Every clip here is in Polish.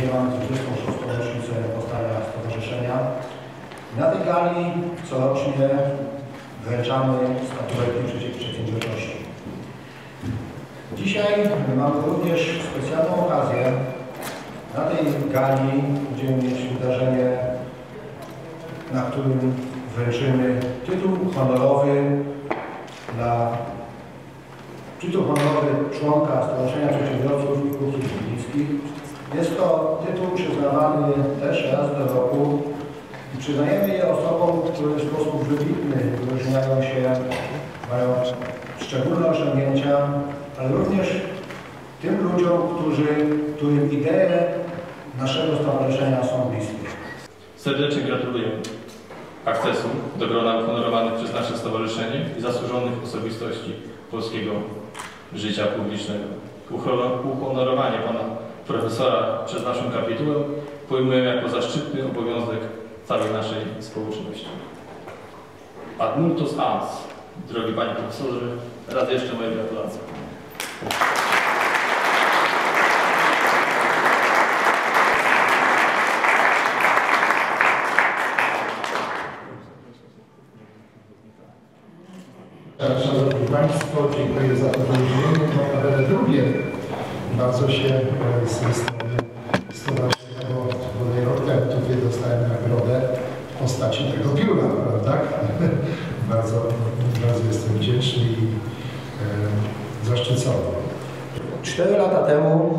Śpiewamy 26. rocznicę powstania stowarzyszenia. Na tej gali corocznie wręczamy statuetki przedsiębiorczości. Dzisiaj mamy również specjalną okazję. Na tej gali będziemy mieć wydarzenie, na którym wręczymy tytuł honorowy członka Stowarzyszenia Przedsiębiorców i Kupców Świdnickich. Jest to tytuł przyznawany też raz do roku i przyznajemy je osobom, które w sposób wybitny wyróżniają się, mają szczególne osiągnięcia, ale również tym ludziom, którym idee naszego stowarzyszenia są bliskie. Serdecznie gratuluję akcesu do grona uhonorowanych przez nasze stowarzyszenie i zasłużonych osobistości polskiego życia publicznego. Uhonorowanie pana profesora przez naszą kapitułę pojmuję jako zaszczytny obowiązek całej naszej społeczności. Ad multos ans, drogi panie profesorze, raz jeszcze moje gratulacje. Szanowni Państwo, dziękuję za to wyróżnienie. Naprawdę lubię bardzo się ze strony Stowarzyszenia, bo w roku aktywie dostałem nagrodę w postaci tego pióra, prawda? Bardzo jestem wdzięczny i zaszczycony. 4 lata temu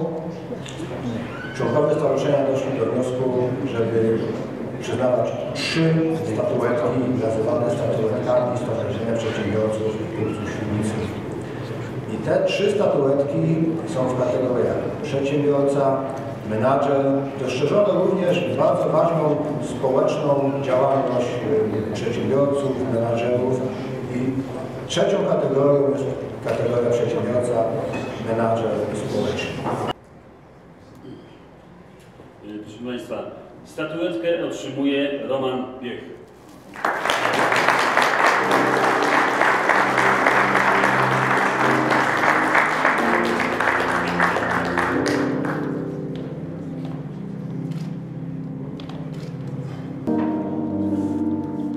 członkowie Stowarzyszenia doszli do wniosku, żeby przyznawać 3 statuetki nazywane statuetkami Stowarzyszenia Przedsiębiorców i Kupców Świdnickich. I te 3 statuetki są w kategoriach przedsiębiorca, menadżer. Dostrzeżono również bardzo ważną społeczną działalność przedsiębiorców, menadżerów i 3. kategorią jest kategoria przedsiębiorca, menadżer społeczny. Proszę Państwa, statuetkę otrzymuje Roman Piech.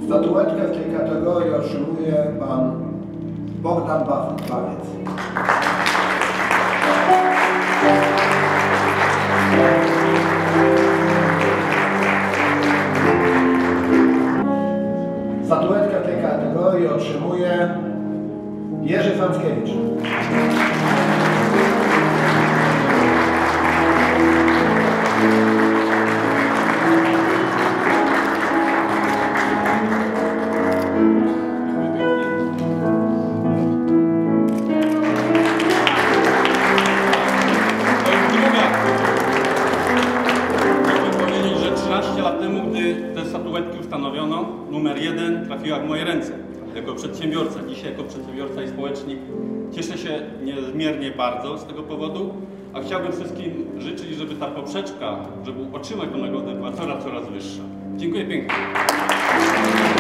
Statuetkę w tej kategorii otrzymuje pan Bogdan Bawiec. Statuetkę tej kategorii otrzymuje Jerzy Franckiewicz. Numer 1 trafiła w moje ręce jako przedsiębiorca. Dzisiaj jako przedsiębiorca i społecznik cieszę się niezmiernie bardzo z tego powodu, a chciałbym wszystkim życzyć, żeby ta poprzeczka, żeby otrzymać tę nagrodę, była coraz wyższa. Dziękuję pięknie.